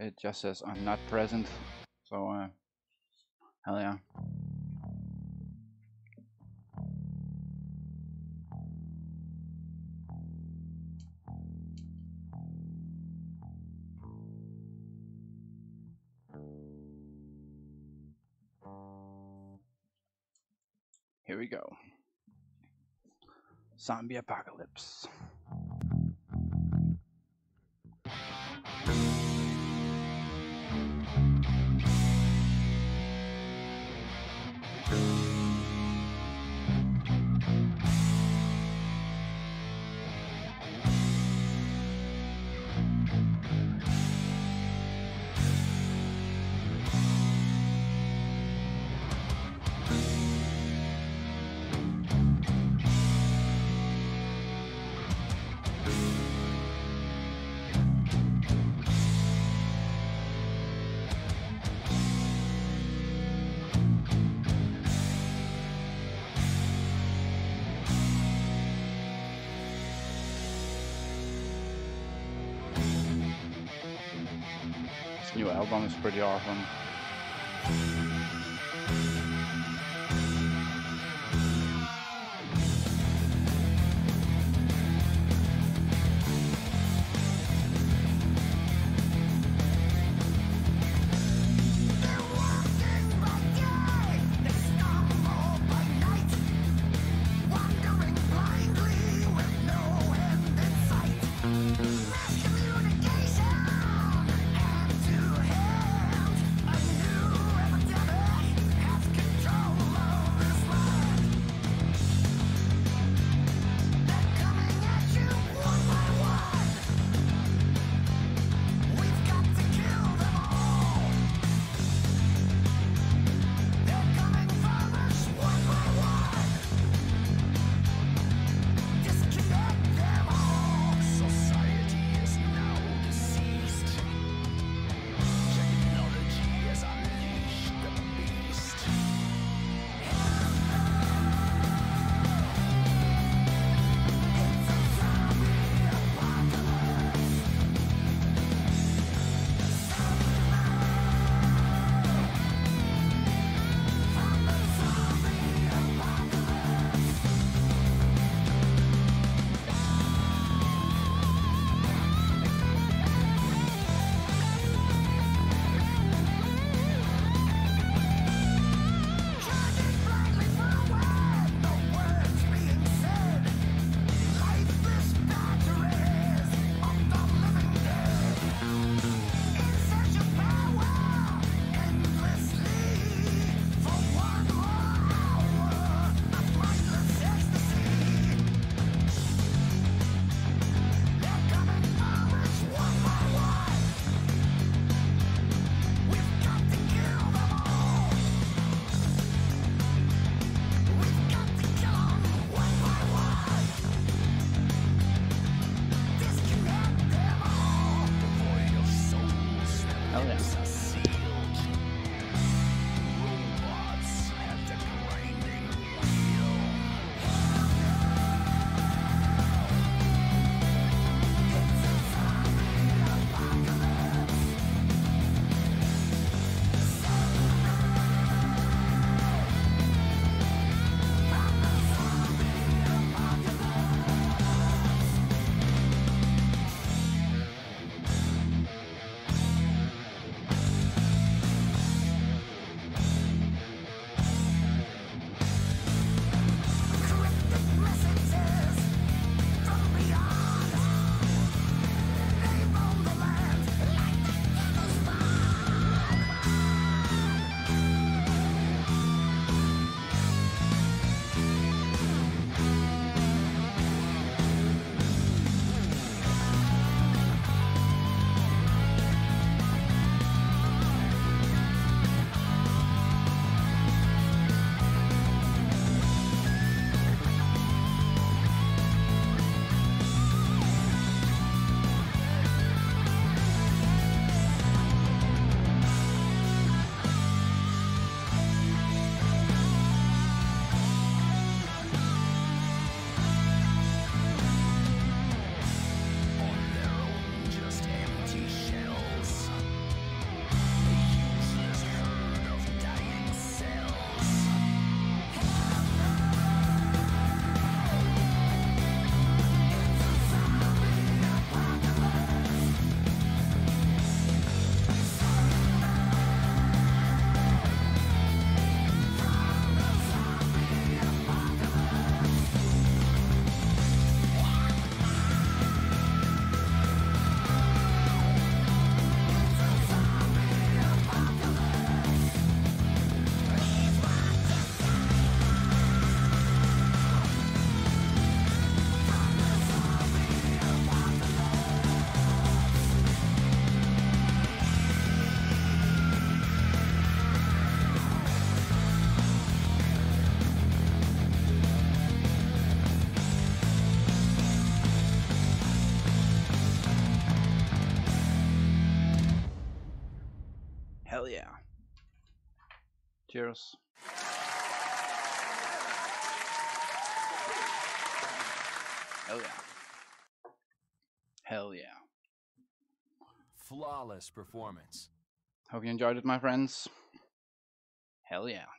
It just says I'm not present, so hell yeah. Here we go. Zombie Apocalypse. New album is pretty awesome. Hell yeah. Cheers. Hell yeah. Hell yeah. Flawless performance. Hope you enjoyed it, my friends. Hell yeah.